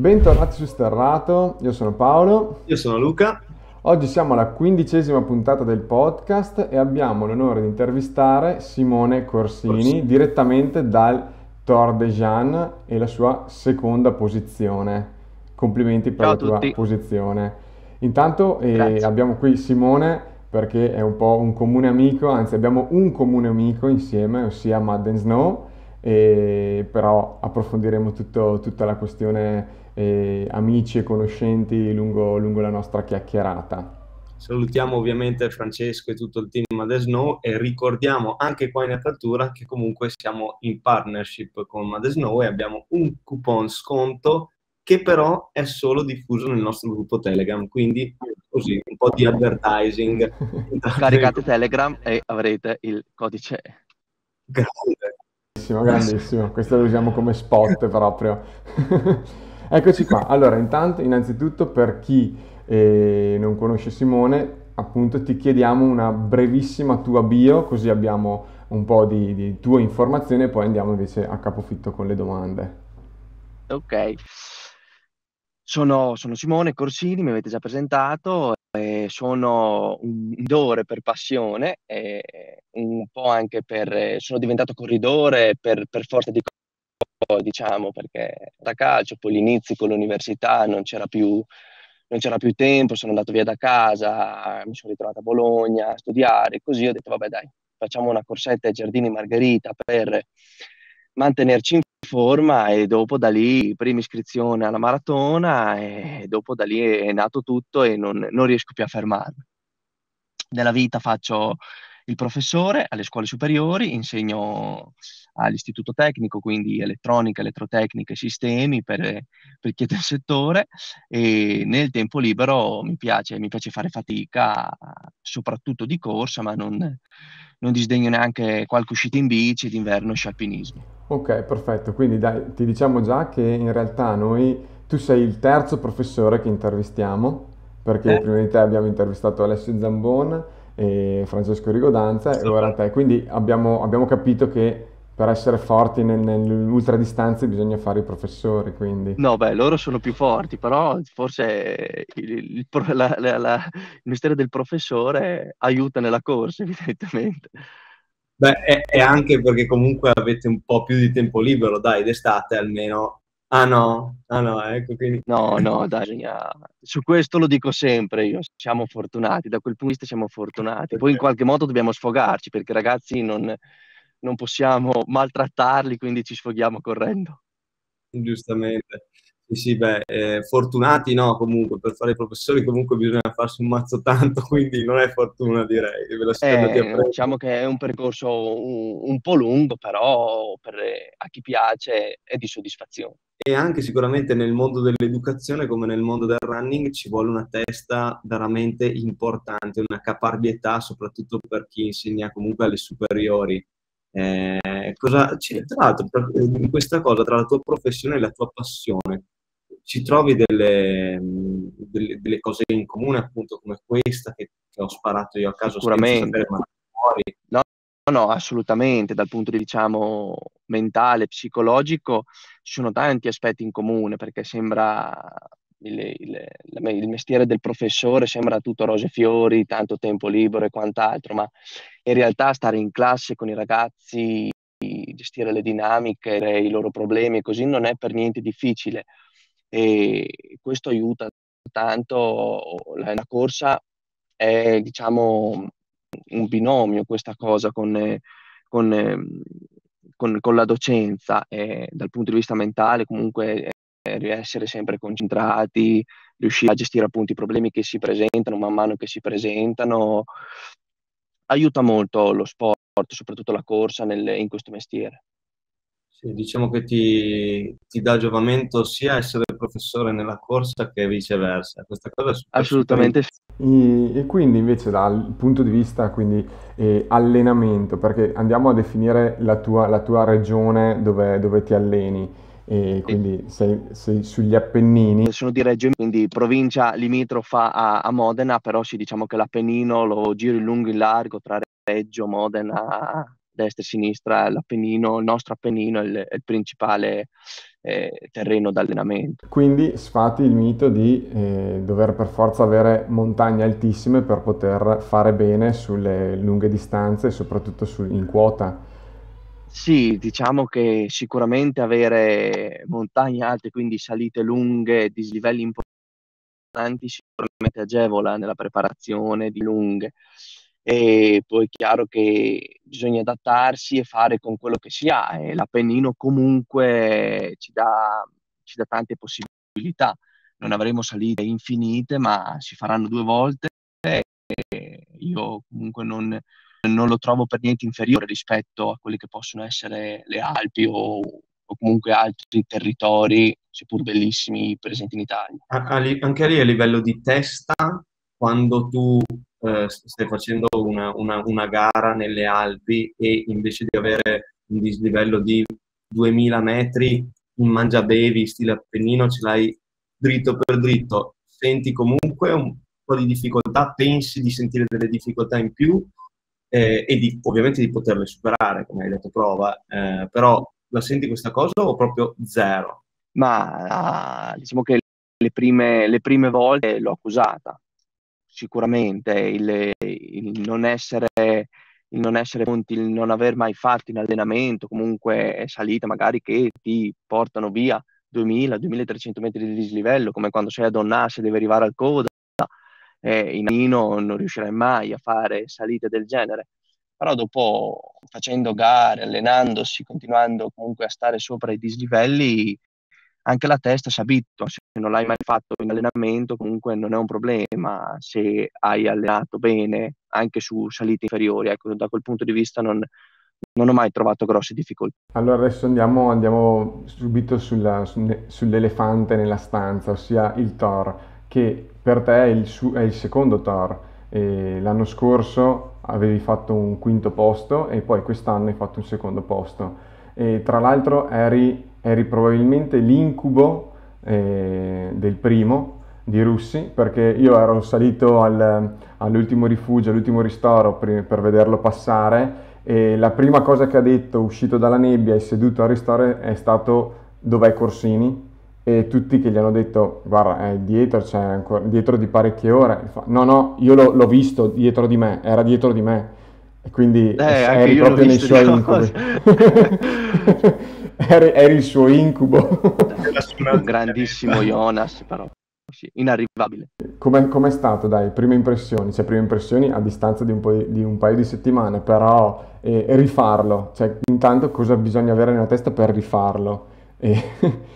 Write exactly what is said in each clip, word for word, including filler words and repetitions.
Bentornati su Sterrato, io sono Paolo. Io sono Luca. Oggi siamo alla quindicesima puntata del podcast e abbiamo l'onore di intervistare Simone Corsini, Corsini. direttamente dal Tor des Géants e la sua seconda posizione. Complimenti per Ciao la tua tutti. posizione. Intanto eh, abbiamo qui Simone perché è un po' un comune amico, anzi abbiamo un comune amico insieme, ossia Mud and Snow. E però approfondiremo tutto, tutta la questione eh, amici e conoscenti lungo, lungo la nostra chiacchierata. Salutiamo ovviamente Francesco e tutto il team Made Snow e ricordiamo anche qua in apertura che comunque siamo in partnership con Made Snow e abbiamo un coupon sconto che però è solo diffuso nel nostro gruppo Telegram, quindi così un po' di advertising. Caricate Telegram e avrete il codice. Grande. Grandissimo, grandissimo. Questo lo usiamo come spot proprio. Eccoci qua. Allora, intanto, innanzitutto, per chi eh, non conosce Simone, appunto, ti chiediamo una brevissima tua bio, così abbiamo un po' di, di tue informazioni e poi andiamo invece a capofitto con le domande. Ok. Sono, sono Simone Corsini, mi avete già presentato. Eh, sono un corridore per passione, eh, un po' anche per... Eh, sono diventato corridore per, per forza di cose, diciamo, perché da calcio, poi l'inizio con l'università non c'era più, non c'era più tempo, sono andato via da casa, mi sono ritrovato a Bologna a studiare, così ho detto vabbè dai, facciamo una corsetta ai giardini Margherita per mantenerci in forma e dopo da lì prima iscrizione alla maratona e dopo da lì è nato tutto e non, non riesco più a fermarmi. Nella vita faccio il professore alle scuole superiori, insegno all'istituto tecnico, quindi elettronica, elettrotecnica e sistemi per, per chi è del settore e nel tempo libero mi piace, mi piace fare fatica, soprattutto di corsa, ma non, non disdegno neanche qualche uscita in bici, d'inverno e alpinismo. Ok, perfetto. Quindi dai, ti diciamo già che in realtà noi, tu sei il terzo professore che intervistiamo, perché eh. prima di te abbiamo intervistato Alessio Zambon e Francesco Rigodanza sì. e ora te. Quindi abbiamo, abbiamo capito che per essere forti nel, nell'ultradistanza bisogna fare i professori, quindi. No, beh, loro sono più forti, però forse il, il, la, la, la, il mistero del professore aiuta nella corsa, evidentemente. Beh, è anche perché comunque avete un po' più di tempo libero, dai, d'estate almeno. Ah no, ah no, ecco quindi... No, no, dai, su questo lo dico sempre io, siamo fortunati, da quel punto di vista siamo fortunati. Poi in qualche modo dobbiamo sfogarci, perché ragazzi non, non possiamo maltrattarli, quindi ci sfoghiamo correndo. Giustamente. Sì, sì, beh, eh, fortunati no, comunque, per fare i professori comunque bisogna farsi un mazzo tanto, quindi non è fortuna direi. Ve la eh, diciamo che è un percorso un, un po' lungo, però per, a chi piace è di soddisfazione. E anche sicuramente nel mondo dell'educazione, come nel mondo del running, ci vuole una testa veramente importante, una caparbietà, soprattutto per chi insegna comunque alle superiori. Eh, cosa, tra l'altro, in questa cosa, tra la tua professione e la tua passione, ci trovi delle, delle, delle cose in comune, appunto, come questa che, che ho sparato io a caso? Sicuramente. No, no, assolutamente. Dal punto di vista, diciamo, mentale, psicologico, ci sono tanti aspetti in comune, perché sembra il, il, il mestiere del professore sembra tutto rose e fiori, tanto tempo libero e quant'altro, ma in realtà stare in classe con i ragazzi, gestire le dinamiche, i loro problemi e così non è per niente difficile. E questo aiuta tanto. La, la corsa è, diciamo, un binomio questa cosa con, con, con, con la docenza e dal punto di vista mentale comunque eh, essere sempre concentrati, riuscire a gestire appunto i problemi che si presentano man mano che si presentano. Aiuta molto lo sport, soprattutto la corsa nel, in questo mestiere. Sì, diciamo che ti, ti dà giovamento sia essere professore nella corsa che viceversa. Questa cosa è assolutamente sì. E, e quindi invece dal punto di vista quindi, eh, allenamento, perché andiamo a definire la tua, la tua regione dove, dove ti alleni, e quindi sì. sei, sei sugli Appennini. Sono di Reggio, quindi provincia limitrofa a, a Modena, però sì, diciamo che l'Appennino lo giro in lungo e in largo tra Reggio, Modena... destra e sinistra, l'Appennino, il nostro Appennino è il, è il principale eh, terreno d'allenamento. Quindi sfati il mito di eh, dover per forza avere montagne altissime per poter fare bene sulle lunghe distanze e soprattutto su, in quota. Sì, diciamo che sicuramente avere montagne alte, quindi salite lunghe, dislivelli importanti, sicuramente agevola nella preparazione di lunghe. E poi è chiaro che bisogna adattarsi e fare con quello che si ha, e l'Appennino comunque ci dà, ci dà tante possibilità. Non avremo salite infinite, ma si faranno due volte, e io comunque non, non lo trovo per niente inferiore rispetto a quelle che possono essere le Alpi o, o comunque altri territori, seppur bellissimi, presenti in Italia. Anche lì a livello di testa, quando tu eh, stai facendo una, una, una gara nelle Alpi e invece di avere un dislivello di duemila metri in mangiabevi, stile Appennino, ce l'hai dritto per dritto, senti comunque un po' di difficoltà, pensi di sentire delle difficoltà in più eh, e di, ovviamente di poterle superare, come hai detto, prova, eh, però la senti questa cosa o proprio zero? Ma diciamo che le prime, le prime volte l'ho accusata. Sicuramente il, il, non essere, il non essere pronti, il non aver mai fatto in allenamento, comunque salite magari che ti portano via duemila duemilatrecento metri di dislivello, come quando sei a Donnas e devi arrivare al coda, eh, in Nino non riuscirai mai a fare salite del genere. Però dopo, facendo gare, allenandosi, continuando comunque a stare sopra i dislivelli, anche la testa si abitua. Se non l'hai mai fatto in allenamento comunque non è un problema, se hai allenato bene anche su salite inferiori, ecco, da quel punto di vista non, non ho mai trovato grosse difficoltà. Allora adesso andiamo, andiamo subito sulla, su, sull'elefante nella stanza, ossia il Tor, che per te è il, su, è il secondo Tor. E l'anno scorso avevi fatto un quinto posto e poi quest'anno hai fatto un secondo posto, e tra l'altro eri eri probabilmente l'incubo eh, del primo di Russi, perché io ero salito al, all'ultimo rifugio, all'ultimo ristoro per, per vederlo passare, e la prima cosa che ha detto, uscito dalla nebbia e seduto al ristoro, è stato "dov'è Corsini?", e tutti che gli hanno detto "guarda, è dietro, c'è ancora dietro di parecchie ore", fa, "no no, io lo, l'ho visto dietro di me, era dietro di me", e quindi eh, eri io proprio nei suoi incubi. Era il suo incubo. Un grandissimo Jonas, però sì, inarrivabile. Com'è, com'è stato, dai, prime impressioni? Cioè, prime impressioni a distanza di un, po di, di un paio di settimane, però eh, rifarlo, cioè, intanto cosa bisogna avere nella testa per rifarlo, e,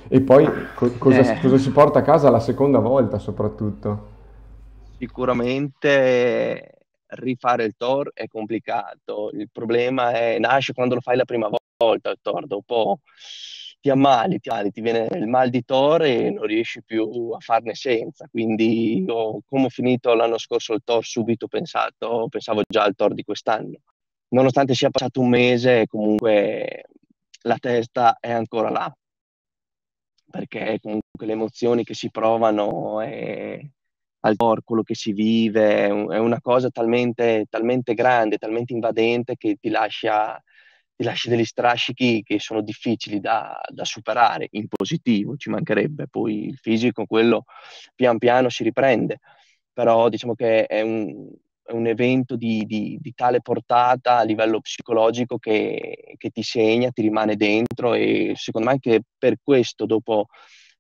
e poi co cosa, eh. cosa si porta a casa la seconda volta soprattutto? Sicuramente rifare il Tor è complicato, il problema è, nasce quando lo fai la prima volta. Volta al Tor, dopo ti ammali, ti ammali, ti viene il mal di Tor e non riesci più a farne senza. Quindi io, come ho finito l'anno scorso il Tor, subito ho pensato, pensavo già al Tor di quest'anno. Nonostante sia passato un mese, comunque la testa è ancora là, perché comunque le emozioni che si provano e al Tor, quello che si vive, è una cosa talmente, talmente grande, talmente invadente che ti lascia... ti lasci degli strascichi che sono difficili da, da superare, in positivo, ci mancherebbe. Poi il fisico, quello pian piano si riprende, però diciamo che è un, è un evento di, di, di tale portata a livello psicologico che, che ti segna, ti rimane dentro, e secondo me anche per questo dopo,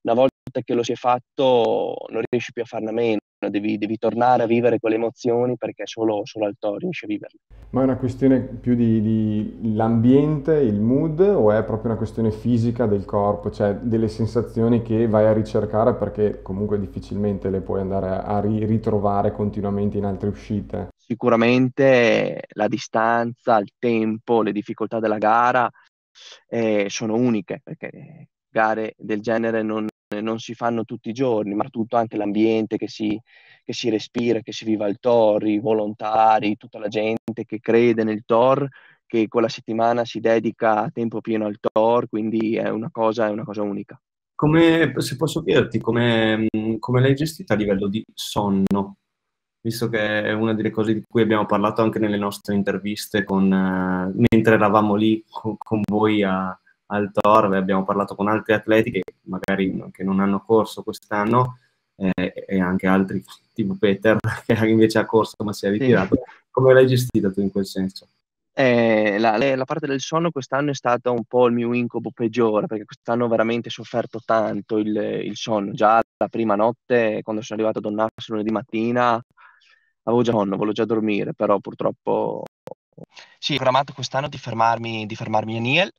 una volta che lo si è fatto, non riesci più a farne a meno. Devi, devi tornare a vivere quelle emozioni, perché solo, solo al Tor riesci a viverle. Ma è una questione più di, di l'ambiente, il mood, o è proprio una questione fisica del corpo, cioè delle sensazioni che vai a ricercare, perché comunque difficilmente le puoi andare a, a ritrovare continuamente in altre uscite? Sicuramente la distanza, il tempo, le difficoltà della gara eh, sono uniche, perché gare del genere non non si fanno tutti i giorni, ma tutto anche l'ambiente che si, che si respira, che si viva il Tor, i volontari, tutta la gente che crede nel Tor, che quella settimana si dedica a tempo pieno al Tor, quindi è una cosa, è una cosa unica. Come, se posso chiederti, come, come l'hai gestita a livello di sonno? Visto che è una delle cose di cui abbiamo parlato anche nelle nostre interviste con, uh, mentre eravamo lì con, con voi a... al Tor, abbiamo parlato con altri atleti che magari che non hanno corso quest'anno, eh, e anche altri tipo Peter che invece ha corso ma si è ritirato. Sì. Come l'hai gestita tu in quel senso? Eh, la, la parte del sonno quest'anno è stata un po' il mio incubo peggiore, perché quest'anno veramente ho sofferto tanto il, il sonno. Già la prima notte, quando sono arrivato a Donnas lunedì mattina, avevo già sonno, volevo già dormire, però purtroppo sì, ho programmato quest'anno di fermarmi, di fermarmi a Niel,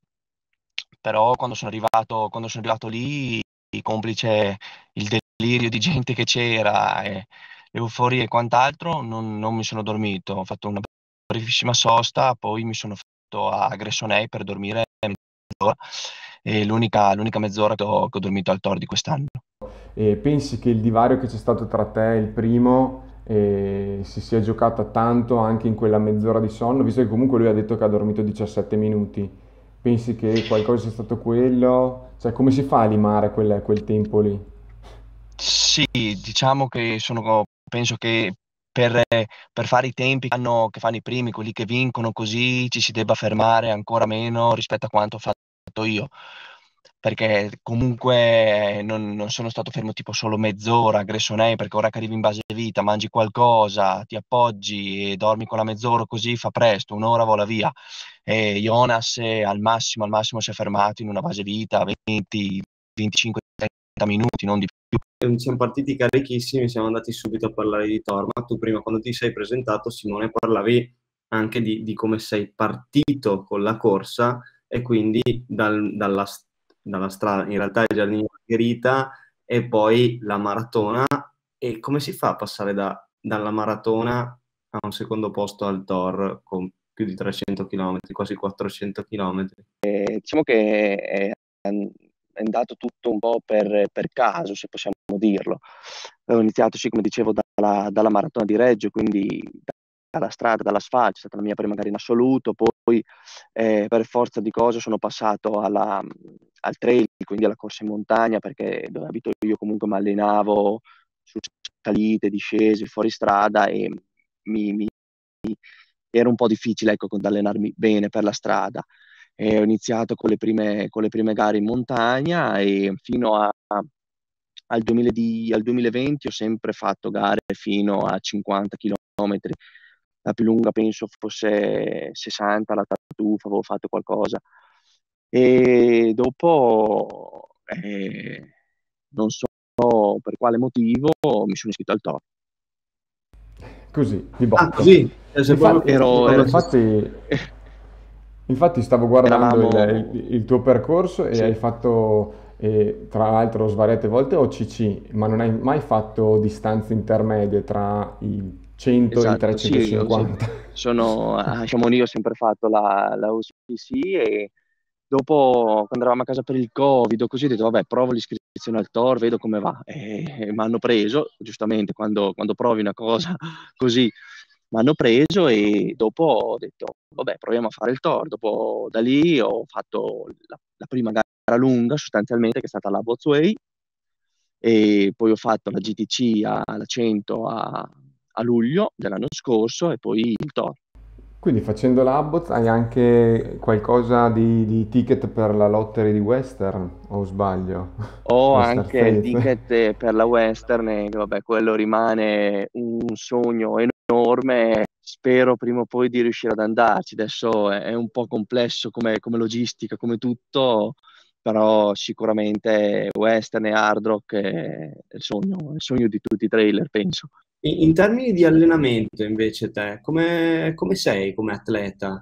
però quando sono arrivato, quando sono arrivato lì, complice il delirio di gente che c'era, e l'euforia e quant'altro, non, non mi sono dormito, ho fatto una brevissima sosta, poi mi sono fatto a Gressoney per dormire mezz'ora, e l'unica, l'unica mezz'ora che ho, che ho dormito al Tor di quest'anno. E pensi che il divario che c'è stato tra te e il primo e si sia giocata tanto anche in quella mezz'ora di sonno, visto che comunque lui ha detto che ha dormito diciassette minuti? Pensi che qualcosa sia stato quello? Cioè, come si fa a limare quel, quel tempo lì? Sì, diciamo che sono, penso che per, per fare i tempi che fanno, che fanno i primi, quelli che vincono così, ci si debba fermare ancora meno rispetto a quanto ho fatto io, perché comunque non, non sono stato fermo tipo solo mezz'ora a Gressoney, perché ora che arrivi in base vita, mangi qualcosa, ti appoggi e dormi con la mezz'ora, così fa presto, un'ora vola via. E Jonas al massimo, al massimo si è fermato in una base vita venti, venticinque, trenta minuti, non di più. Siamo partiti carichissimi, siamo andati subito a parlare di Tor, ma tu prima, quando ti sei presentato, Simone, parlavi anche di, di come sei partito con la corsa, e quindi dal, dalla storia, dalla strada, in realtà è già lì Margherita e poi la maratona. E come si fa a passare da, dalla maratona a un secondo posto al Tor con più di trecento chilometri, quasi quattrocento chilometri? Eh, diciamo che è, è andato tutto un po' per, per caso, se possiamo dirlo. Ho iniziato, sì, come dicevo, dalla, dalla maratona di Reggio, quindi dalla strada, dall'asfalto, è stata la mia prima gara in assoluto. Poi eh, per forza di cose sono passato alla, al trail, quindi alla corsa in montagna, perché dove abito io comunque mi allenavo su salite, discese, fuori strada, e mi, mi, era un po' difficile, ecco, ad allenarmi bene per la strada. E ho iniziato con le prime, con le prime gare in montagna, e fino a, al, duemila di, al duemilaventi ho sempre fatto gare fino a cinquanta chilometri. La più lunga penso fosse sessanta, la tartufa, avevo fatto qualcosa. E dopo, eh, non so per quale motivo, mi sono iscritto al Tor. Così, di botto. Ah, così? Infatti, ero, ero... Infatti, infatti stavo guardando Eravamo... il, il tuo percorso, e sì, hai fatto, eh, tra l'altro, svariate volte O C C, ma non hai mai fatto distanze intermedie tra i cento, esatto, e trecentocinquanta. Sì, io, sono, a Chamonix ho sempre fatto la, la O C C, e dopo, quando eravamo a casa per il Covid o così, ho detto vabbè, provo l'iscrizione al Tor, vedo come va, e mi hanno preso, giustamente, quando, quando provi una cosa così, mi hanno preso, e dopo ho detto vabbè, proviamo a fare il Tor. Dopo da lì ho fatto la, la prima gara lunga, sostanzialmente, che è stata la Bozuei, e poi ho fatto la G T C alla cento a a luglio dell'anno scorso, e poi il Tor. Quindi, facendo l'Abbot, hai anche qualcosa di, di ticket per la lottery di Western, o sbaglio? Ho anche il ticket per la Western, e vabbè, quello rimane un sogno enorme, spero prima o poi di riuscire ad andarci. Adesso è, è un po' complesso come, come logistica, come tutto, però sicuramente Western e Hard Rock è il sogno, è il sogno di tutti i trailer, penso. In termini di allenamento, invece, te, come, come sei come atleta?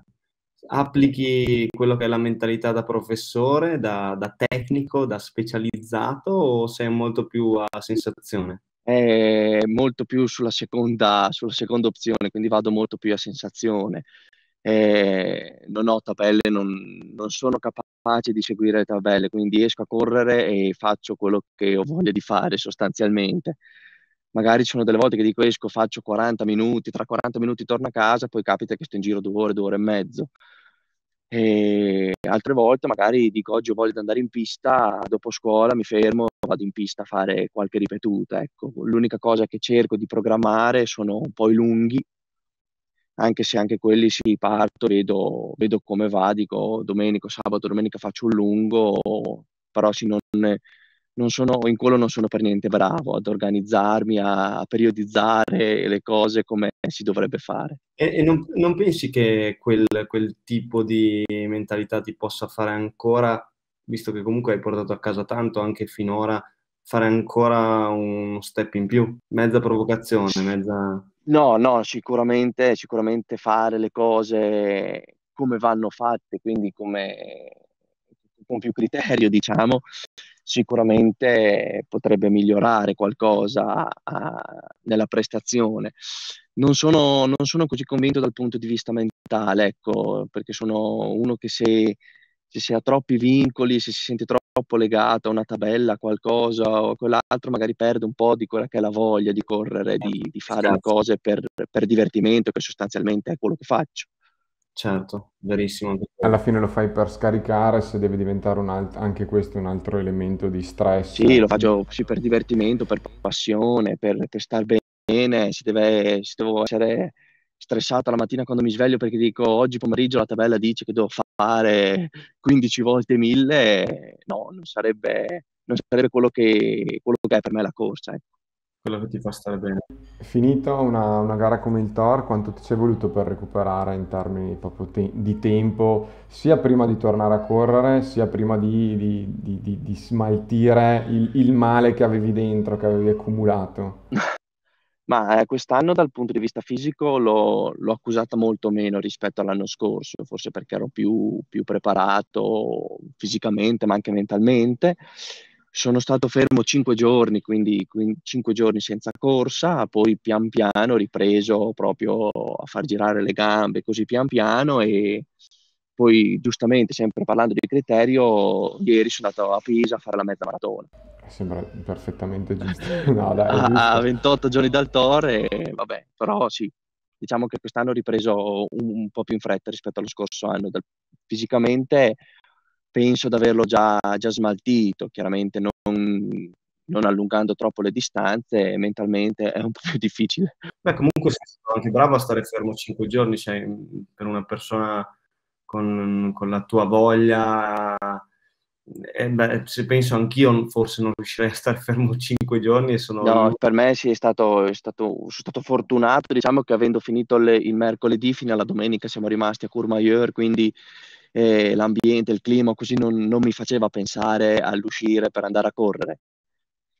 Applichi quello che è la mentalità da professore, da, da tecnico, da specializzato, o sei molto più a sensazione? È molto più sulla seconda, sulla seconda opzione, quindi vado molto più a sensazione. Eh, non ho tabelle, non, non sono capace di seguire le tabelle, quindi esco a correre e faccio quello che ho voglia di fare, sostanzialmente. Magari ci sono delle volte che dico esco, faccio quaranta minuti, tra quaranta minuti torno a casa, poi capita che sto in giro due ore, due ore e mezzo. E altre volte magari dico oggi ho voglia di andare in pista, dopo scuola mi fermo, vado in pista a fare qualche ripetuta. Ecco, l'unica cosa che cerco di programmare sono un po' i lunghi, anche se anche quelli sì, parto, vedo, vedo come va, dico domenico, sabato, domenica faccio un lungo, però sì, non, non sono, in quello non sono per niente bravo ad organizzarmi, a periodizzare le cose come si dovrebbe fare. E, e non, non pensi che quel, quel tipo di mentalità ti possa fare ancora, visto che comunque hai portato a casa tanto anche finora, fare ancora uno step in più? Mezza provocazione, mezza... No, no, sicuramente, sicuramente fare le cose come vanno fatte, quindi come, con più criterio, diciamo, sicuramente potrebbe migliorare qualcosa a, nella prestazione. Non sono, non sono così convinto dal punto di vista mentale, ecco, perché sono uno che se, se si ha troppi vincoli, se si sente troppo troppo legato a una tabella, a qualcosa o quell'altro, magari perde un po' di quella che è la voglia di correre, di, di fare le cose per, per divertimento, che sostanzialmente è quello che faccio. Certo, verissimo. Alla fine lo fai per scaricare, se deve diventare un alt- anche questo un altro elemento di stress. Sì, lo faccio sì, per divertimento, per passione, per, per star bene, se deve, se devo essere stressato la mattina quando mi sveglio perché dico oggi pomeriggio la tabella dice che devo fare quindici volte mille, no, non sarebbe, non sarebbe quello, che, quello che è per me la corsa. Ecco. Quello che ti fa stare bene. Finito una, una gara come il Tor, quanto ti ci è voluto per recuperare in termini proprio te- di tempo, sia prima di tornare a correre, sia prima di, di, di, di, di smaltire il, il male che avevi dentro, che avevi accumulato? Ma eh, quest'anno dal punto di vista fisico l'ho, l'ho accusata molto meno rispetto all'anno scorso, forse perché ero più, più preparato fisicamente ma anche mentalmente. Sono stato fermo cinque giorni, quindi cinque giorni senza corsa, poi pian piano ripreso proprio a far girare le gambe, così pian piano, e poi giustamente, sempre parlando di criterio, ieri sono andato a Pisa a fare la mezza maratona. Sembra perfettamente giusto. No, dai, giusto. A ventotto giorni dal Tor, e vabbè, però sì, diciamo che quest'anno ho ripreso un, un po' più in fretta rispetto allo scorso anno. Dal, fisicamente penso di averlo già, già smaltito, chiaramente non, non allungando troppo le distanze, mentalmente è un po' più difficile. Beh, comunque sei stato anche bravo a stare fermo cinque giorni, cioè, per una persona con, con la tua voglia... Eh beh, se penso anch'io forse non riuscirei a stare fermo cinque giorni e sono... No, per me sì, è stato, è stato, sono stato fortunato, diciamo che avendo finito le, il mercoledì fino alla domenica siamo rimasti a Courmayeur, quindi eh, l'ambiente, il clima così non, non mi faceva pensare all'uscire per andare a correre,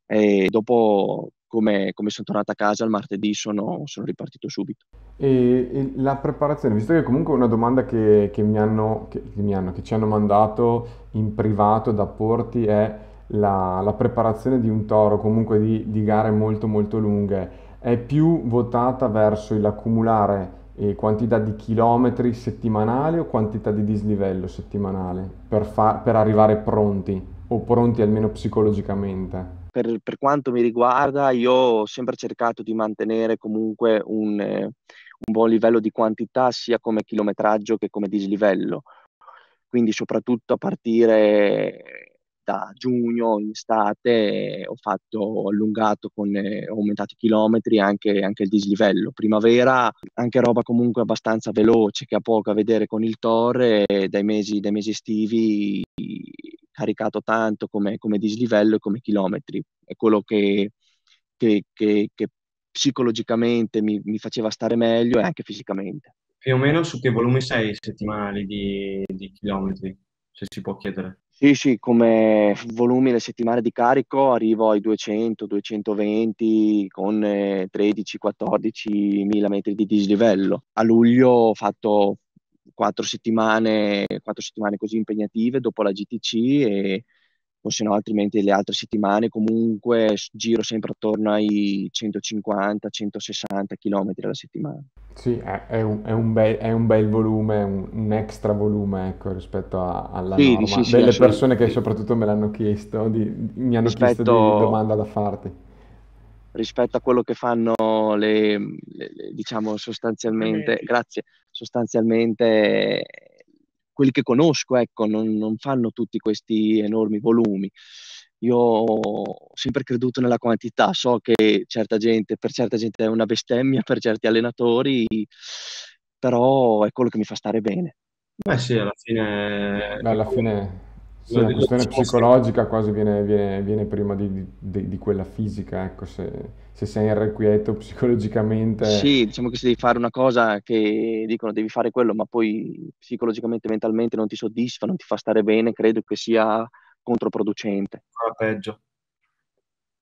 e dopo come, come sono tornato a casa il martedì sono, sono ripartito subito. E, e la preparazione, visto che comunque è una domanda che, che, mi hanno, che, che mi hanno, che ci hanno mandato in privato da Porti, è la, la preparazione di un Tor, comunque di, di gare molto molto lunghe, è più votata verso l'accumulare eh, quantità di chilometri settimanali o quantità di dislivello settimanale per, fa, per arrivare pronti, o pronti almeno psicologicamente? Per, per quanto mi riguarda, io ho sempre cercato di mantenere comunque un... Eh, un buon livello di quantità sia come chilometraggio che come dislivello, quindi soprattutto a partire da giugno in estate ho fatto, ho allungato, con, ho aumentato i chilometri, anche, anche il dislivello. Primavera anche roba comunque abbastanza veloce, che ha poco a vedere con il Tor, e dai mesi, dai mesi estivi caricato tanto come, come dislivello e come chilometri, è quello che, che, che, che psicologicamente mi, mi faceva stare meglio, e anche fisicamente. Più o meno su che volumi sei settimanali di, di chilometri, se si può chiedere? Sì, sì, come volumi le settimane di carico arrivo ai duecento duecentoventi con eh, tredici quattordici mila metri di dislivello. A luglio ho fatto quattro settimane, quattro settimane così impegnative dopo la G T C, e o se no altrimenti le altre settimane comunque giro sempre attorno ai centocinquanta centosessanta chilometri alla settimana. Sì, è, è, un, è, un, bel, è un bel volume, un, un extra volume, ecco, rispetto a, alla sì, norma. Sì, sì, delle persone che soprattutto me l'hanno chiesto, di, di, mi hanno rispetto, chiesto di domanda da farti. Rispetto a quello che fanno le, le, le diciamo sostanzialmente, sì. Grazie, sostanzialmente... quelli che conosco, ecco, non, non fanno tutti questi enormi volumi. Io ho sempre creduto nella quantità, so che certa gente, per certa gente è una bestemmia, per certi allenatori però è quello che mi fa stare bene. Beh sì, alla fine... Beh, alla fine... Sì, la questione psicologica quasi viene, viene, viene prima di, di, di quella fisica, ecco, se, se sei irrequieto psicologicamente... Sì, diciamo che se devi fare una cosa che dicono devi fare quello, ma poi psicologicamente, mentalmente non ti soddisfa, non ti fa stare bene, credo che sia controproducente. Ancora peggio,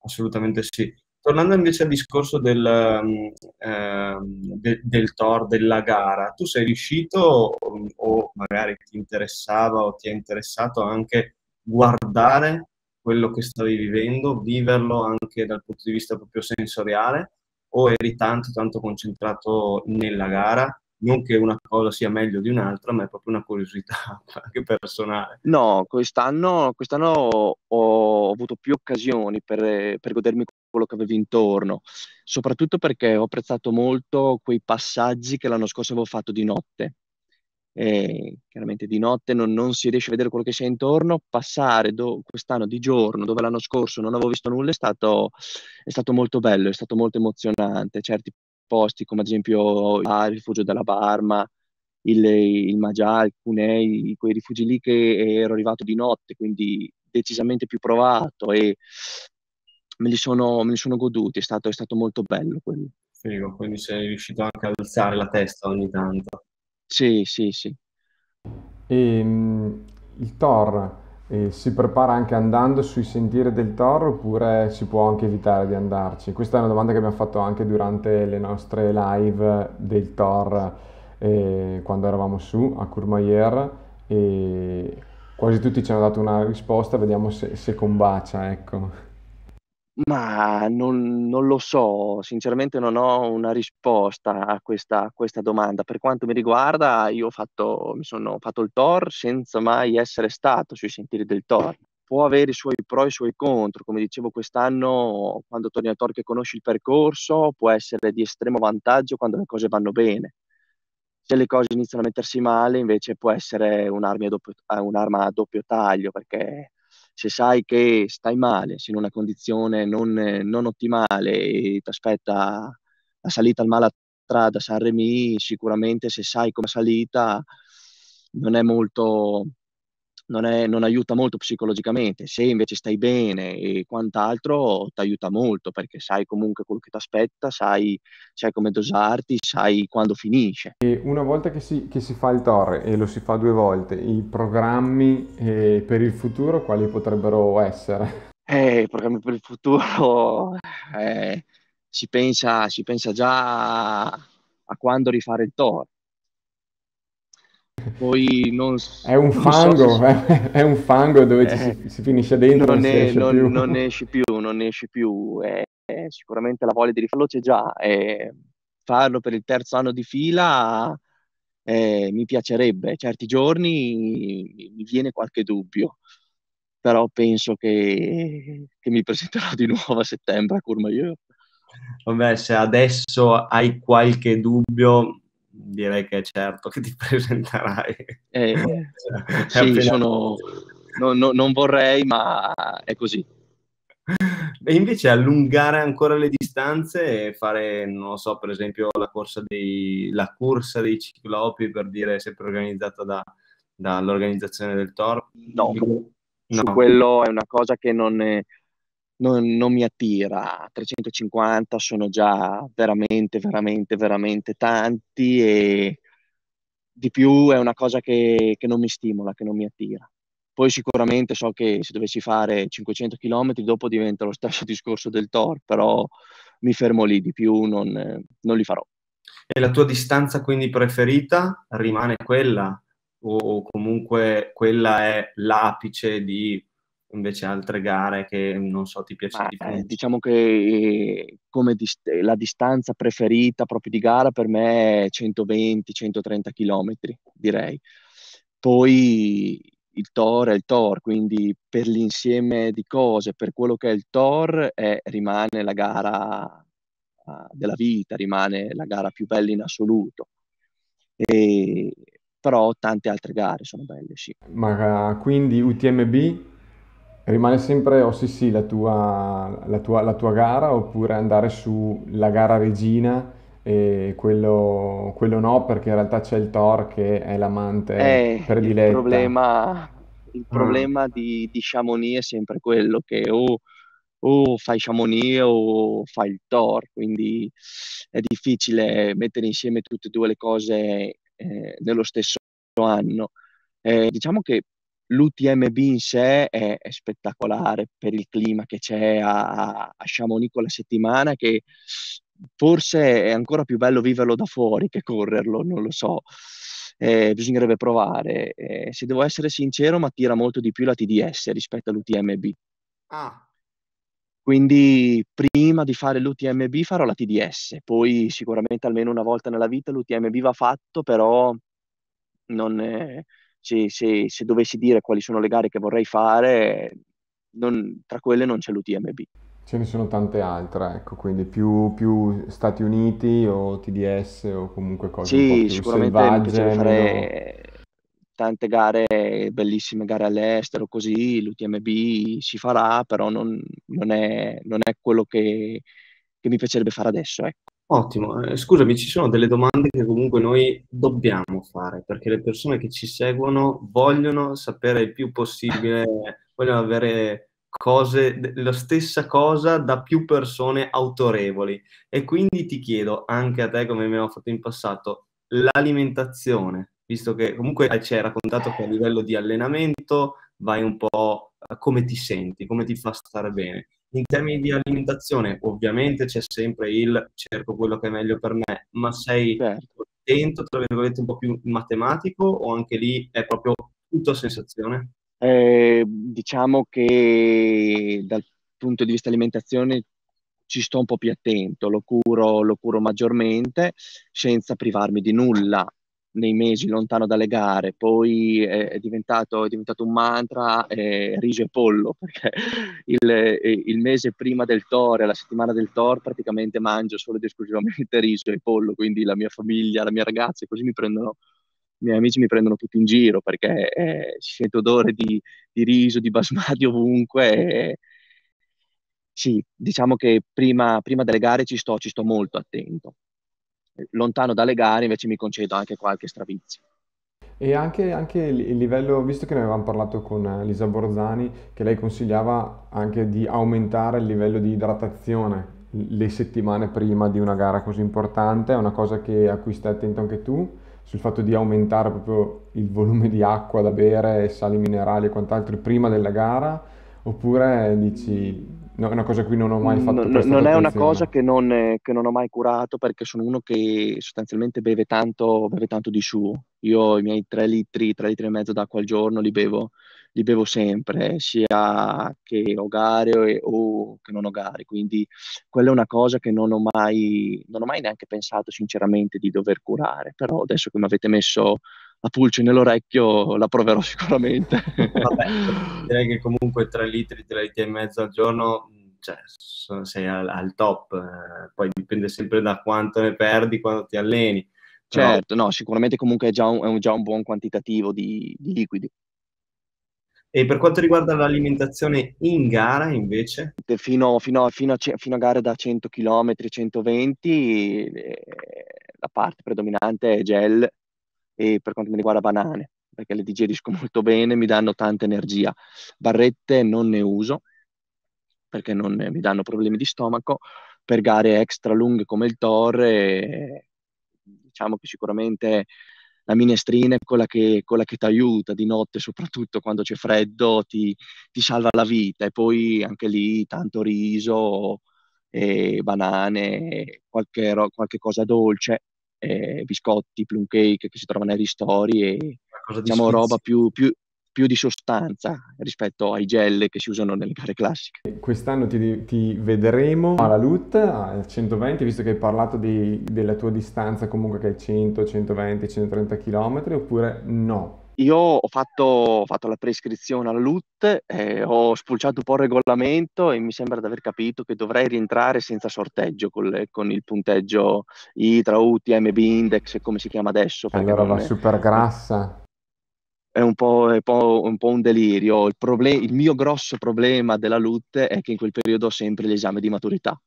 assolutamente sì. Tornando invece al discorso del, eh, de, del Tor, della gara, tu sei riuscito o, o magari ti interessava o ti è interessato anche guardare quello che stavi vivendo, viverlo anche dal punto di vista proprio sensoriale, o eri tanto tanto concentrato nella gara? Non che una cosa sia meglio di un'altra, ma è proprio una curiosità anche personale. No, quest'anno, quest'anno ho avuto più occasioni per, per godermi quello che avevo intorno, soprattutto perché ho apprezzato molto quei passaggi che l'anno scorso avevo fatto di notte. E chiaramente di notte non, non si riesce a vedere quello che c'è intorno. Passare do, quest'anno di giorno, dove l'anno scorso non avevo visto nulla, è stato, è stato molto bello, è stato molto emozionante. Certi posti come ad esempio il rifugio della Barma, il, il Magia, il Cunei, quei rifugi lì che ero arrivato di notte, quindi decisamente più provato, e me li sono, me li sono goduti, è stato, è stato molto bello quello. Figo, quindi sei riuscito anche ad alzare la testa ogni tanto. Sì, sì, sì. E, il Tor eh, si prepara anche andando sui sentieri del Tor, oppure si può anche evitare di andarci? Questa è una domanda che abbiamo fatto anche durante le nostre live del Tor, eh, quando eravamo su a Courmayeur, e quasi tutti ci hanno dato una risposta, vediamo se, se combacia, ecco. Ma non, non lo so, sinceramente non ho una risposta a questa, a questa domanda. Per quanto mi riguarda, io ho fatto, mi sono fatto il Tor senza mai essere stato sui sentieri del Tor. Può avere i suoi pro e i suoi contro, come dicevo quest'anno, quando torni al Tor che conosci il percorso, può essere di estremo vantaggio quando le cose vanno bene. Se le cose iniziano a mettersi male, invece può essere un'arma a doppio, un'arma a doppio taglio, perché... se sai che stai male, sei in una condizione non, non ottimale e ti aspetta la salita al Malatrada San Remi, sicuramente se sai come salita non è molto, non, è, non aiuta molto psicologicamente. Se invece stai bene e quant'altro, ti aiuta molto, perché sai comunque quello che ti aspetta, sai, sai come dosarti, sai quando finisce. E una volta che si, che si fa il Tor, e lo si fa due volte, i programmi eh, per il futuro quali potrebbero essere? Eh, i programmi per il futuro eh, si pensa, si pensa già a quando rifare il Tor. Poi non, è un non fango, so se... è un fango dove eh, ci si, si finisce dentro, non, non, ne, non, più. non ne esci più, non ne esci più. Eh, eh, sicuramente la voglia di rifarlo c'è già. Eh, farlo per il terzo anno di fila eh, mi piacerebbe. Certi giorni mi viene qualche dubbio, però penso che, che mi presenterò di nuovo a settembre a Courmayeur. Vabbè, se adesso hai qualche dubbio, direi che è certo che ti presenterai. Eh, cioè, sì, sono... no, no, non vorrei, ma è così. E invece allungare ancora le distanze e fare, non lo so, per esempio la corsa dei, la corsa dei ciclopi, per dire, sempre organizzata da, dall'organizzazione del Tor? No, no. Su quello è una cosa che non... è... Non, non mi attira. trecentocinquanta sono già veramente, veramente, veramente tanti, e di più è una cosa che, che non mi stimola, che non mi attira. Poi sicuramente so che se dovessi fare cinquecento chilometri dopo diventa lo stesso discorso del Tor, però mi fermo lì, di più non, non li farò. E la tua distanza quindi preferita rimane quella, o comunque quella è l'apice di... invece altre gare che, non so, ti piacciono di più? Diciamo che eh, come dist la distanza preferita proprio di gara per me è centoventi centotrenta chilometri, direi. Poi il Tor è il Tor, quindi per l'insieme di cose, per quello che è il Tor, eh, rimane la gara eh, della vita, rimane la gara più bella in assoluto. E, però tante altre gare sono belle, sì. Ma quindi U T M B? Rimane sempre O C C la tua, la, tua, la tua gara, oppure andare sulla gara regina e quello, quello no, perché in realtà c'è il Tor che è l'amante eh, prediletta. Il problema, il problema mm. di, di Chamonix è sempre quello che o, o fai Chamonix o fai il Tor, quindi è difficile mettere insieme tutte e due le cose eh, nello stesso anno. Eh, diciamo che l'U T M B in sé è, è spettacolare per il clima che c'è a, a Chamonix quella settimana, che forse è ancora più bello viverlo da fuori che correrlo, non lo so, eh, bisognerebbe provare. Eh, se devo essere sincero, ma tira molto di più la T D S rispetto all'U T M B. Ah. Quindi prima di fare l'U T M B farò la T D S, poi sicuramente almeno una volta nella vita l'U T M B va fatto, però non... È... Se, se, se dovessi dire quali sono le gare che vorrei fare, non, tra quelle non c'è l'U T M B. Ce ne sono tante altre, ecco, quindi più, più Stati Uniti o T D S o comunque cose sì, un po' più sicuramente selvagge, fare meno... tante gare, bellissime gare all'estero, così l'U T M B si farà, però non, non, è, non è quello che, che mi piacerebbe fare adesso, ecco. Ottimo, scusami, ci sono delle domande che comunque noi dobbiamo fare, perché le persone che ci seguono vogliono sapere il più possibile, vogliono avere cose, la stessa cosa da più persone autorevoli. E quindi ti chiedo, anche a te come mi hanno fatto in passato, l'alimentazione, visto che comunque ci hai raccontato che a livello di allenamento vai un po' come ti senti, come ti fa stare bene. In termini di alimentazione, ovviamente c'è sempre il cerco quello che è meglio per me, ma sei certo. contento, tra virgolette, un po' più matematico o anche lì è proprio tutta sensazione? Eh, diciamo che dal punto di vista alimentazione ci sto un po' più attento, lo curo, lo curo maggiormente senza privarmi di nulla nei mesi lontano dalle gare. Poi eh, è, diventato, è diventato un mantra eh, riso e pollo, perché il, eh, il mese prima del Tor e la settimana del Tor praticamente mangio solo ed esclusivamente riso e pollo, quindi la mia famiglia, la mia ragazza, così mi prendono, i miei amici mi prendono tutti in giro, perché eh, si sente odore di, di riso, di basmati ovunque. eh, sì, diciamo che prima, prima delle gare ci sto, ci sto molto attento. Lontano dalle gare invece mi concedo anche qualche stravizio. E anche, anche il livello, visto che ne avevamo parlato con Lisa Borzani, che lei consigliava anche di aumentare il livello di idratazione le settimane prima di una gara così importante, è una cosa che, a cui stai attento anche tu, sul fatto di aumentare proprio il volume di acqua da bere, sali minerali e quant'altro prima della gara, oppure dici... No, è una cosa a cui non ho mai fatto. No, non è una cosa che non, che non ho mai curato, perché sono uno che sostanzialmente beve tanto, beve tanto di suo. Io i miei tre litri, tre litri e mezzo d'acqua al giorno li bevo, li bevo sempre, sia che ho gare o che non ho gare. Quindi quella è una cosa che non ho mai, non ho mai neanche pensato sinceramente di dover curare. Però adesso che mi avete messo la pulce nell'orecchio la proverò sicuramente. Vabbè, direi che comunque tre litri, tre litri e mezzo al giorno, cioè, sei al, al top, eh, poi dipende sempre da quanto ne perdi quando ti alleni. Certo, no, no sicuramente comunque è già un, è un, già un buon quantitativo di, di liquidi. E per quanto riguarda l'alimentazione in gara invece? Fino, fino, fino, a, fino a gare da cento chilometri, centoventi, eh, la parte predominante è gel, e per quanto mi riguarda banane, perché le digerisco molto bene, mi danno tanta energia. Barrette non ne uso, perché non mi danno problemi di stomaco. Per gare extra lunghe come il Tor, eh, diciamo che sicuramente la minestrina è quella che, quella che ti aiuta di notte, soprattutto quando c'è freddo, ti, ti salva la vita. E poi anche lì tanto riso, eh, banane, qualche, qualche cosa dolce. Eh, biscotti, plum cake che si trovano nei ristori, e diciamo di roba più, più, più di sostanza rispetto ai gel che si usano nelle gare classiche. Quest'anno ti, ti vedremo alla L U T al centoventi, visto che hai parlato di, della tua distanza comunque, che hai cento, centoventi, centotrenta chilometri, oppure no? Io ho fatto, ho fatto la prescrizione alla L U T, eh, ho spulciato un po' il regolamento e mi sembra di aver capito che dovrei rientrare senza sorteggio col, con il punteggio I T R A, U T M B Index e come si chiama adesso. Allora la è, super grassa. È un po', è po', un, po' un delirio. Il, problem, il mio grosso problema della L U T è che in quel periodo ho sempre l'esame di maturità.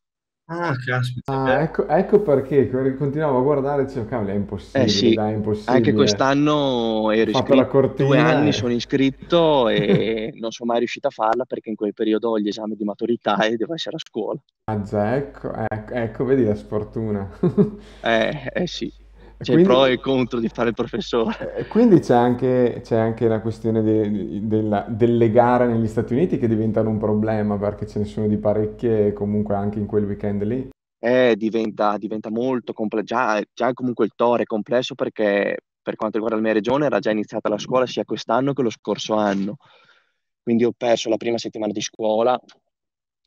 Ah, caspita. Ah, ecco, ecco perché continuavo a guardare e dicevo, cavolo, è impossibile, eh sì, dai, è impossibile. Anche quest'anno ero iscritto, due anni e... sono iscritto e non sono mai riuscito a farla perché in quel periodo ho gli esami di maturità e devo essere a scuola. Ah già, ecco, ecco, ecco vedi la sfortuna. eh, eh sì. C'è quindi, il pro e il contro di fare il professore. Quindi c'è anche, c'è anche la questione de, de, della, delle gare negli Stati Uniti che diventano un problema perché ce ne sono di parecchie comunque anche in quel weekend lì. Eh, diventa, diventa molto complesso, già, già comunque il Tor è complesso perché per quanto riguarda la mia regione era già iniziata la scuola sia quest'anno che lo scorso anno. Quindi ho perso la prima settimana di scuola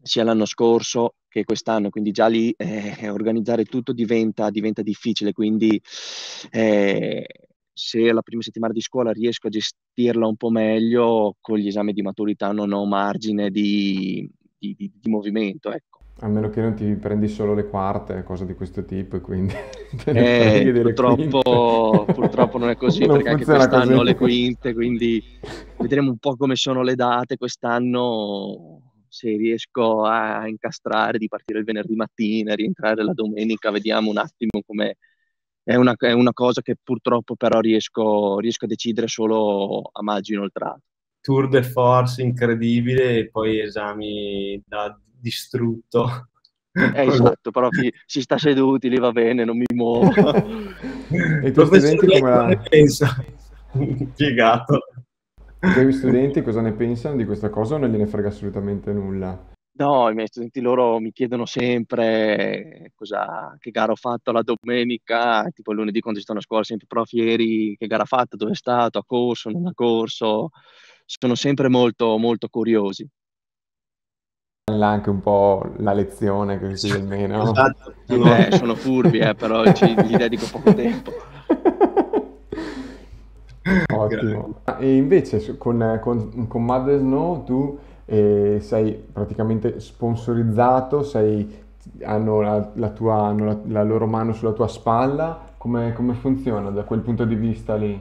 sia l'anno scorso che quest'anno, quindi già lì eh, organizzare tutto diventa, diventa difficile, quindi eh, se la prima settimana di scuola riesco a gestirla un po' meglio, con gli esami di maturità non ho margine di, di, di, di movimento, ecco. A meno che non ti prendi solo le quarte, cose di questo tipo, e quindi eh, purtroppo, purtroppo non è così, non perché anche quest'anno ho le quinte, quindi vedremo un po' come sono le date quest'anno. Se riesco a incastrare di partire il venerdì mattina e rientrare la domenica, vediamo un attimo come è una, è una cosa che purtroppo però riesco, riesco a decidere solo a maggio inoltrato. Tour de force incredibile e poi esami da distrutto. Eh, esatto, però si, si sta seduti, lì va bene, non mi muovo. E tu studenti come la... pensa? Piegato. I studenti cosa ne pensano di questa cosa o non gliene frega assolutamente nulla? No, i miei studenti loro mi chiedono sempre cosa, che gara ho fatto la domenica, tipo il lunedì quando ci stanno a scuola sempre, prof ieri che gara ha fatto, dove è stato, ha corso, non ha corso, sono sempre molto molto curiosi. Là anche un po' la lezione così almeno. Esatto. Eh, sono furbi eh, però ci, gli dedico poco tempo. Ottimo. E invece con, con, con Mud and Snow tu eh, sei praticamente sponsorizzato, sei, hanno, la, la, tua, hanno la, la loro mano sulla tua spalla, come, come funziona da quel punto di vista lì?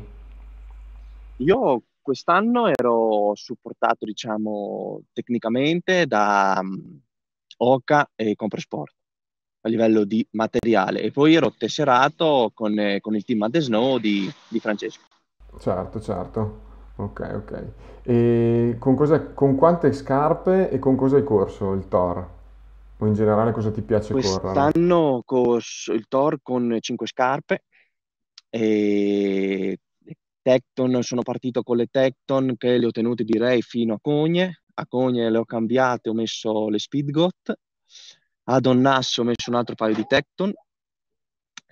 Io quest'anno ero supportato diciamo tecnicamente da Oca e Comprosport a livello di materiale e poi ero tesserato con, eh, con il team Mud and Snow di, di Francesco. Certo, certo. Ok, ok. E con, cosa, con quante scarpe e con cosa hai corso il Tor? O in generale cosa ti piace correre? Quest'anno ho corso il Tor con cinque scarpe. E... Tecton, sono partito con le Tecton che le ho tenute direi fino a Cogne. A Cogne le ho cambiate, ho messo le Speedgoat. A Donnas ho messo un altro paio di Tecton.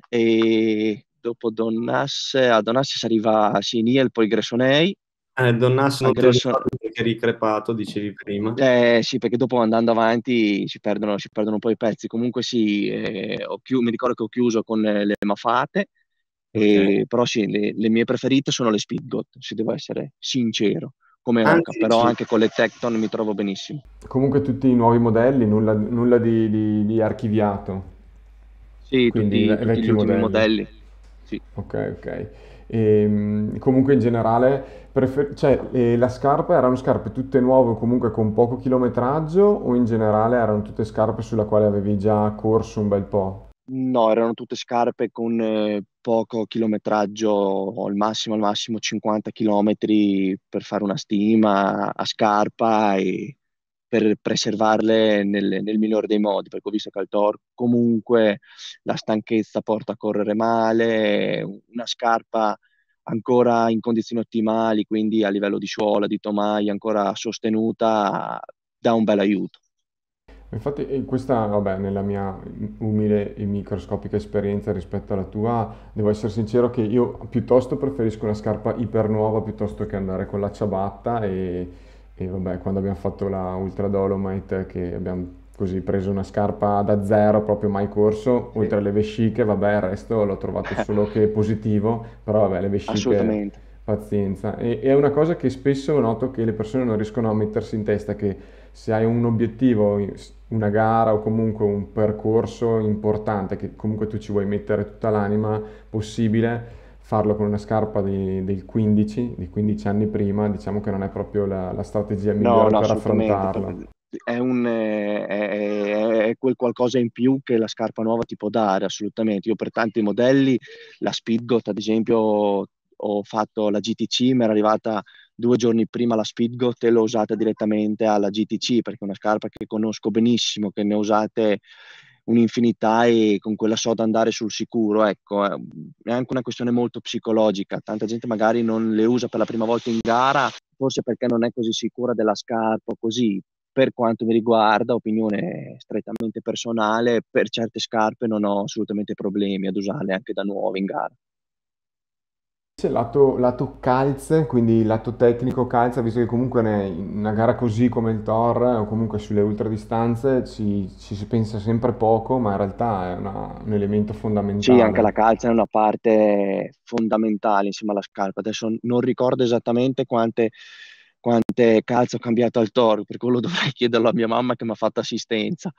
E... dopo Donnas, a Donnas si arriva sì, Niel, poi Gressoney. Eh, Donnas non Gresson... perché è ricrepato, dicevi prima. Eh sì, perché dopo andando avanti si perdono, si perdono un po' i pezzi. Comunque sì, eh, ho chi... mi ricordo che ho chiuso con le mafate, okay. eh, però sì, le, le mie preferite sono le Speedgoat, se devo essere sincero. Come anche, Oca, però sì. Anche con le Tecton mi trovo benissimo. Comunque tutti i nuovi modelli, nulla, nulla di, di, di archiviato. Sì, quindi tutti, tutti gli ultimi modelli. modelli. Ok, ok. E, comunque in generale, prefer- cioè, eh, la scarpa erano scarpe tutte nuove comunque con poco chilometraggio o in generale erano tutte scarpe sulla quale avevi già corso un bel po'? No, erano tutte scarpe con eh, poco chilometraggio, al massimo al massimo cinquanta chilometri per fare una stima a scarpa e per preservarle nel, nel migliore dei modi, perché ho visto che al Tor comunque la stanchezza porta a correre male, una scarpa ancora in condizioni ottimali, quindi a livello di suola, di tomaia, ancora sostenuta, dà un bel aiuto. Infatti questa, vabbè, nella mia umile e microscopica esperienza rispetto alla tua, devo essere sincero che io piuttosto preferisco una scarpa ipernuova piuttosto che andare con la ciabatta e... E vabbè, quando abbiamo fatto la Ultra Dolomite, che abbiamo così preso una scarpa da zero, proprio mai corso, sì. Oltre alle vesciche, vabbè, il resto l'ho trovato solo che positivo, però vabbè, le vesciche, assolutamente. Pazienza. E, e è una cosa che spesso noto che le persone non riescono a mettersi in testa, che se hai un obiettivo, una gara o comunque un percorso importante, che comunque tu ci vuoi mettere tutta l'anima possibile, farlo con una scarpa di, del quindici, di quindici anni prima, diciamo che non è proprio la, la strategia migliore no, no, per affrontarlo. è, un, è, è quel qualcosa in più che la scarpa nuova ti può dare, assolutamente. Io per tanti modelli, la Speedgoat ad esempio, ho fatto la G T C, mi era arrivata due giorni prima la Speedgoat e l'ho usata direttamente alla G T C, perché è una scarpa che conosco benissimo, che ne ho usate un'infinità e con quella so da andare sul sicuro. Ecco, è anche una questione molto psicologica, tanta gente magari non le usa per la prima volta in gara, forse perché non è così sicura della scarpa, così. Per quanto mi riguarda, opinione strettamente personale, per certe scarpe non ho assolutamente problemi ad usarle anche da nuovo in gara. Lato, lato calze, quindi lato tecnico calza, visto che comunque in una gara così come il Tor o comunque sulle ultradistanze ci, ci si pensa sempre poco, ma in realtà è una, un elemento fondamentale. Sì, anche la calza è una parte fondamentale insieme alla scarpa. Adesso non ricordo esattamente quante, quante calze ho cambiato al Tor, per quello dovrei chiederlo a mia mamma che mi ha fatto assistenza,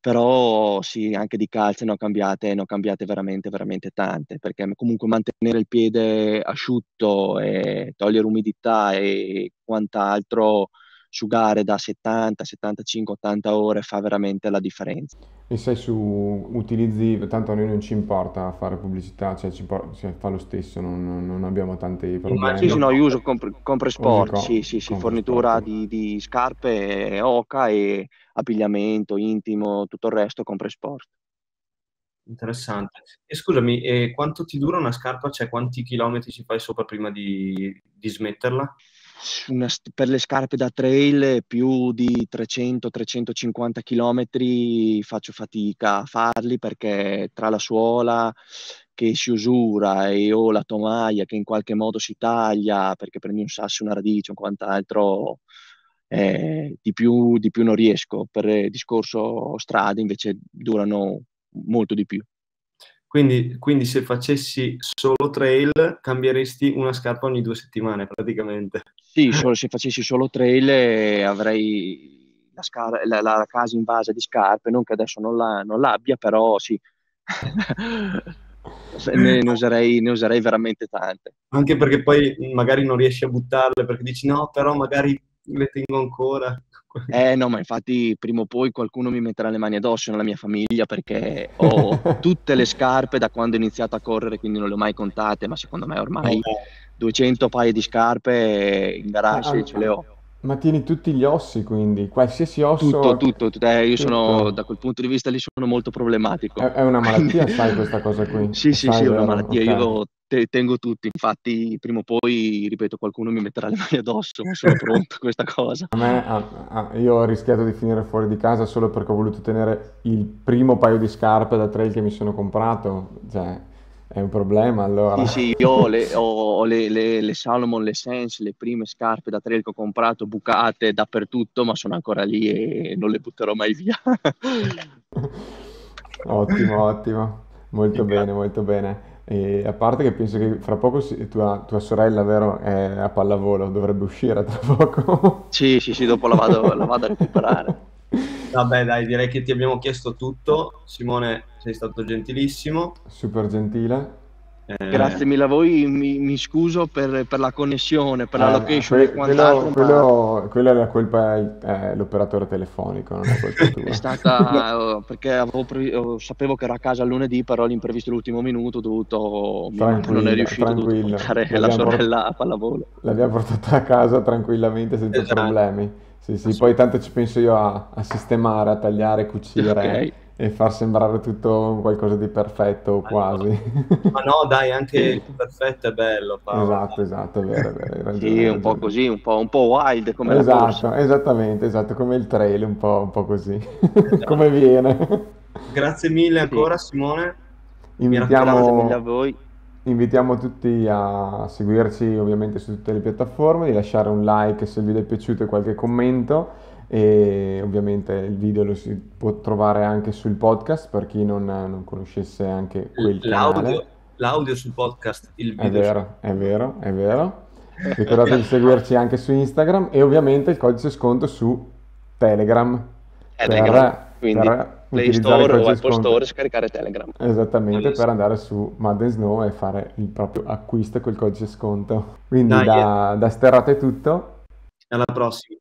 però sì, anche di calze ne ho cambiate, ne ho cambiate veramente veramente tante, perché comunque mantenere il piede asciutto e togliere umidità e quant'altro su gare da settanta, settantacinque, ottanta ore fa veramente la differenza. E se su utilizzi, tanto a noi non ci importa fare pubblicità, cioè, ci importa, cioè fa lo stesso, non, non abbiamo tanti problemi. Sì, sì, no, io uso comp Compresport, Usico, sì, sì, sì, Compresport. Fornitura di, di scarpe, Oca e abbigliamento intimo, tutto il resto Compresport. Interessante. E scusami, eh, quanto ti dura una scarpa? Cioè quanti chilometri ci fai sopra prima di, di smetterla? Una, per le scarpe da trail più di trecento trecentocinquanta chilometri faccio fatica a farli, perché tra la suola che si usura e o la tomaia che in qualche modo si taglia perché prendi un sasso, una radice o quant'altro, eh, di più, di più non riesco. Per discorso strade invece durano molto di più. Quindi, quindi se facessi solo trail cambieresti una scarpa ogni due settimane praticamente? Sì, solo, se facessi solo trail avrei la, la, la casa invasa di scarpe, non che adesso non, la, non l'abbia, però sì, ne, ne, userei, ne userei veramente tante. Anche perché poi magari non riesci a buttarle perché dici no, però magari le tengo ancora. Eh no, ma infatti prima o poi qualcuno mi metterà le mani addosso nella mia famiglia, perché ho tutte le scarpe da quando ho iniziato a correre, quindi non le ho mai contate, ma secondo me ormai duecento paia di scarpe in garage ah, ce le ho. Ma tieni tutti gli ossi, quindi qualsiasi osso? Tutto, tutto, tutto. Eh, io tutto. Sono, da quel punto di vista lì sono molto problematico. È, è una malattia, sai questa cosa qui? Sì, sì, sai, sì, è una malattia, okay. Io te, tengo tutti, infatti prima o poi, ripeto, qualcuno mi metterà le mani addosso, sono pronto a questa cosa. A me, a, a, io ho rischiato di finire fuori di casa solo perché ho voluto tenere il primo paio di scarpe da trail che mi sono comprato, cioè... È un problema, allora. Sì, sì, io ho le, ho le, le, le Salomon, le Sense, le prime scarpe da trail che ho comprato, bucate dappertutto, ma sono ancora lì e non le butterò mai via. Ottimo, ottimo. Molto sì, bene, grazie. Molto bene. E a parte che penso che fra poco si, tua, tua sorella, vero, è a pallavolo, dovrebbe uscire tra poco. Sì, sì, sì, dopo la vado, la vado a recuperare. Vabbè dai, direi che ti abbiamo chiesto tutto, Simone, sei stato gentilissimo. Super gentile. Eh... Grazie mille a voi, mi, mi scuso per, per la connessione, per eh, la location e quant'altro. Quello, ma... quello è la colpa dell'operatore telefonico, non è colpa tua. È stata perché avevo, sapevo che era a casa lunedì, però all'imprevisto dell'ultimo minuto ho dovuto, non è riuscito, ho dovuto portare la sorella a pallavolo. L'abbiamo portata a casa tranquillamente senza esatto. problemi. Sì, sì, poi tanto ci penso io a, a sistemare, a tagliare, cucire okay. e far sembrare tutto qualcosa di perfetto o quasi. Ma no, dai, anche perfetto è bello, Paolo. Esatto, esatto, è vero, è vero. Ragione, sì, un po' così, un po', un po' wild come la esatto, corsa. Esattamente, esatto, come il trail, un po', un po' così, esatto. come viene. Grazie mille ancora, sì. Simone. Invitiamo... mille a voi. Invitiamo tutti a seguirci ovviamente su tutte le piattaforme, di lasciare un like se il video è piaciuto e qualche commento, e ovviamente il video lo si può trovare anche sul podcast per chi non, non conoscesse anche quel canale. L'audio sul podcast, il video. È vero, è vero, è vero. Ricordate di seguirci anche su Instagram e ovviamente il codice sconto su Telegram. Telegram. Quindi Play Store o Apple Store, scaricare Telegram. Esattamente, per andare su Mud and Snow e fare il proprio acquisto col codice sconto. Quindi dai, da, yeah. da Sterrato è tutto. Alla prossima.